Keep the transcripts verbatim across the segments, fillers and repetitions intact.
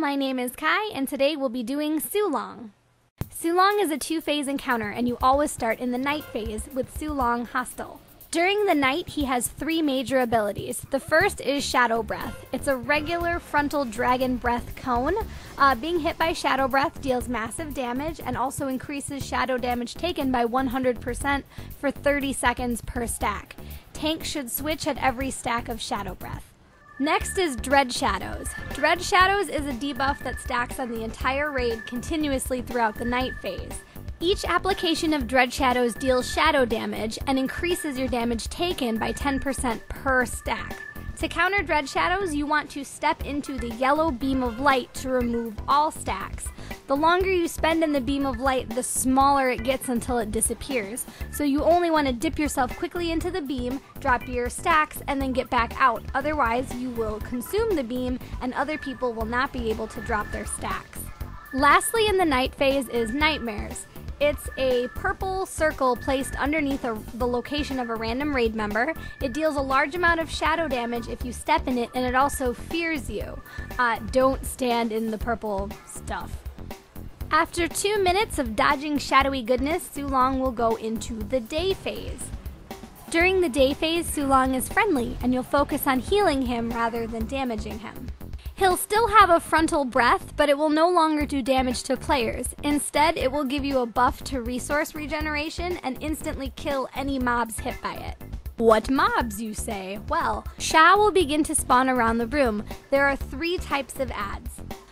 my name is Kiye, and today we'll be doing Tsulong. Tsulong is a two-phase encounter, and you always start in the night phase with Tsulong hostile. During the night, he has three major abilities. The first is Shadow Breath. It's a regular frontal dragon breath cone. Uh, being hit by Shadow Breath deals massive damage and also increases shadow damage taken by one hundred percent for thirty seconds per stack. Tanks should switch at every stack of Shadow Breath. Next is Dread Shadows. Dread Shadows is a debuff that stacks on the entire raid continuously throughout the night phase. Each application of Dread Shadows deals shadow damage and increases your damage taken by ten percent per stack. To counter Dread Shadows, you want to step into the yellow beam of light to remove all stacks. The longer you spend in the beam of light, the smaller it gets until it disappears. So you only want to dip yourself quickly into the beam, drop your stacks, and then get back out. Otherwise, you will consume the beam and other people will not be able to drop their stacks. Lastly, in the night phase is Nightmares. It's a purple circle placed underneath a, the location of a random raid member. It deals a large amount of shadow damage if you step in it, and it also fears you. Uh, don't stand in the purple stuff. After two minutes of dodging shadowy goodness, Tsulong will go into the day phase. During the day phase, Tsulong is friendly, and you'll focus on healing him rather than damaging him. He'll still have a frontal breath, but it will no longer do damage to players. Instead, it will give you a buff to resource regeneration and instantly kill any mobs hit by it. What mobs, you say? Well, Sha will begin to spawn around the room. There are three types of adds.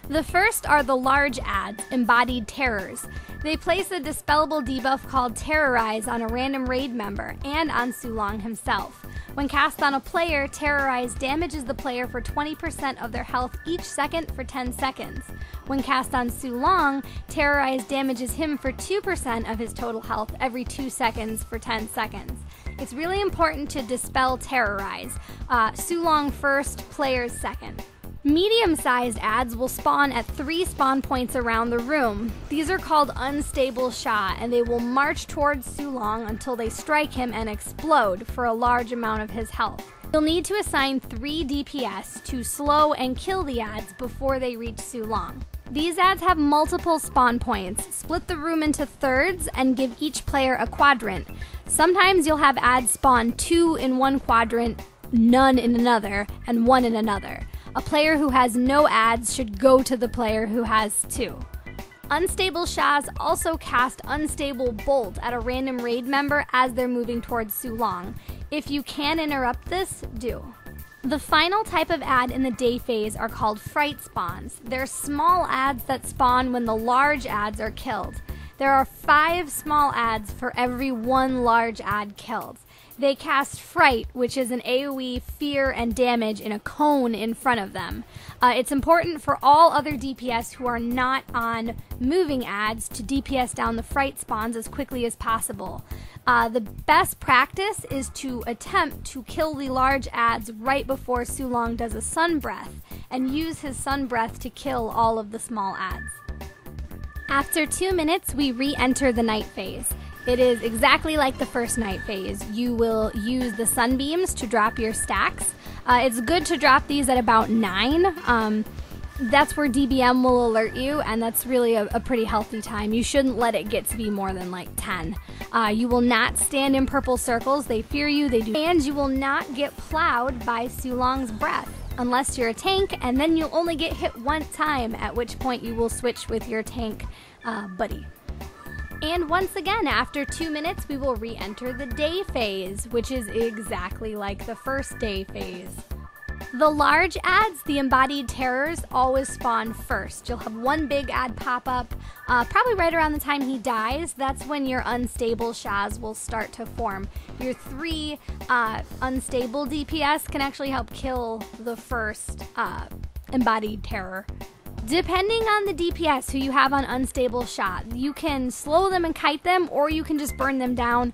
The first are the large adds, Embodied Terrors. They place a dispellable debuff called Terrorize on a random raid member and on Tsulong himself. When cast on a player, Terrorize damages the player for twenty percent of their health each second for ten seconds. When cast on Tsulong, Terrorize damages him for two percent of his total health every two seconds for ten seconds. It's really important to dispel Terrorize. Uh, Tsulong first, players second. Medium-sized adds will spawn at three spawn points around the room. These are called Unstable Sha, and they will march towards Tsulong until they strike him and explode for a large amount of his health. You'll need to assign three D P S to slow and kill the adds before they reach Tsulong. These adds have multiple spawn points. Split the room into thirds and give each player a quadrant. Sometimes you'll have adds spawn two in one quadrant, none in another, and one in another. A player who has no adds should go to the player who has two. Unstable Shas also cast Unstable Bolt at a random raid member as they're moving towards Tsulong. If you can interrupt this, do. The final type of add in the day phase are called Fright Spawns. They're small adds that spawn when the large adds are killed. There are five small adds for every one large add killed. They cast Fright, which is an AoE fear and damage in a cone in front of them. Uh, it's important for all other D P S who are not on moving adds to D P S down the Fright spawns as quickly as possible. Uh, the best practice is to attempt to kill the large adds right before Tsulong does a sun breath, and use his sun breath to kill all of the small adds. After two minutes, we re-enter the night phase. It is exactly like the first night phase. You will use the sunbeams to drop your stacks. Uh, it's good to drop these at about nine. Um, that's where D B M will alert you, and that's really a, a pretty healthy time. You shouldn't let it get to be more than like ten. Uh, you will not stand in purple circles. They fear you, they do. And you will not get plowed by Tsulong's breath, unless you're a tank, and then you'll only get hit one time, at which point you will switch with your tank uh, buddy. And once again, after two minutes, we will re-enter the day phase, which is exactly like the first day phase. The large adds, the Embodied Terrors, always spawn first. You'll have one big ad pop up, uh, probably right around the time he dies. That's when your Unstable Shas will start to form. Your three uh, unstable D P S can actually help kill the first uh, Embodied Terror. Depending on the D P S who you have on Unstable Sha, you can slow them and kite them, or you can just burn them down,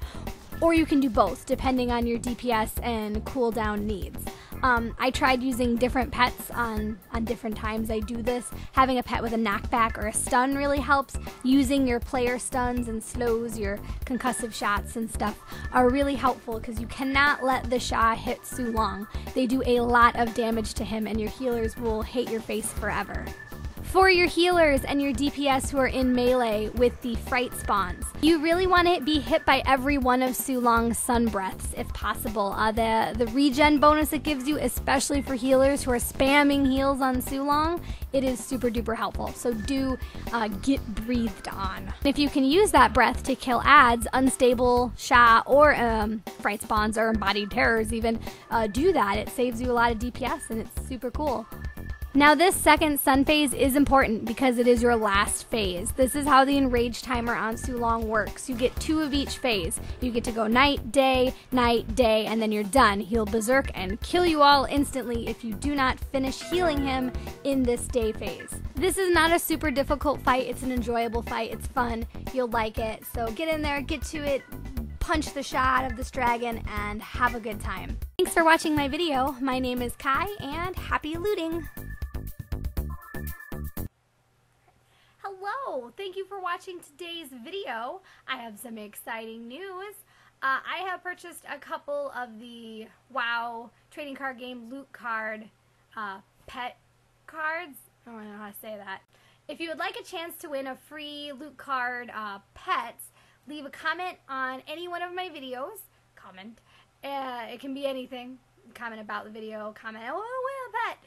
or you can do both, depending on your D P S and cooldown needs. Um, I tried using different pets on, on different times I do this. Having a pet with a knockback or a stun really helps. Using your player stuns and slows, your concussive shots and stuff are really helpful because you cannot let the Sha hit Tsulong. They do a lot of damage to him and your healers will hate your face forever. for your healers and your D P S who are in melee with the Fright Spawns. You really want to be hit by every one of Tsulong's Sun Breaths if possible. Uh, the, the regen bonus it gives you, especially for healers who are spamming heals on Tsulong, it is super duper helpful. So do uh, get breathed on. If you can use that breath to kill adds, Unstable Sha, or um, Fright Spawns, or Embodied Terrors even, uh, do that. It saves you a lot of D P S and it's super cool. Now this second sun phase is important because it is your last phase. This is how the enrage timer on Tsulong works. You get two of each phase. You get to go night, day, night, day, and then you're done. He'll berserk and kill you all instantly if you do not finish healing him in this day phase. This is not a super difficult fight. It's an enjoyable fight. It's fun. You'll like it. So get in there, get to it, punch the shot of this dragon, and have a good time. Thanks for watching my video. My name is Kiye and happy looting! Hello, thank you for watching today's video. I have some exciting news. Uh, I have purchased a couple of the WoW trading card game loot card uh, pet cards. I don't know how to say that. If you would like a chance to win a free loot card uh, pets, leave a comment on any one of my videos. Comment. Uh, it can be anything. Comment about the video. Comment, oh, well, that.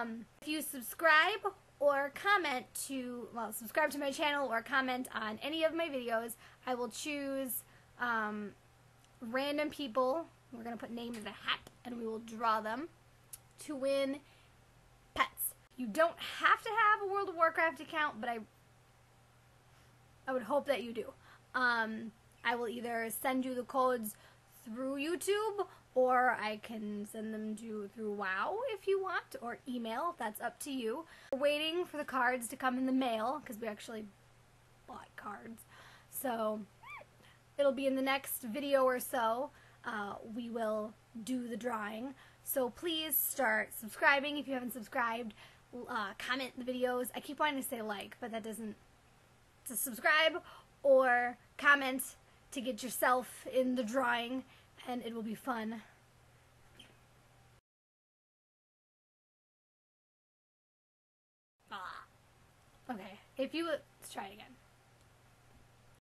Um, if you subscribe, or comment to, well, subscribe to my channel or comment on any of my videos, I will choose um, random people. We're going to put names in a hat and we will draw them to win pets. You don't have to have a World of Warcraft account, but I I would hope that you do. Um, I will either send you the codes through YouTube, or I can send them to you through WoW if you want, or email, that's up to you. We're waiting for the cards to come in the mail, because we actually bought cards. So, it'll be in the next video or so, uh, we will do the drawing. So please start subscribing if you haven't subscribed, uh, comment the videos. I keep wanting to say like, but that doesn't, to subscribe or comment to get yourself in the drawing. And it will be fun. Ah. Okay, if you, let's try it again.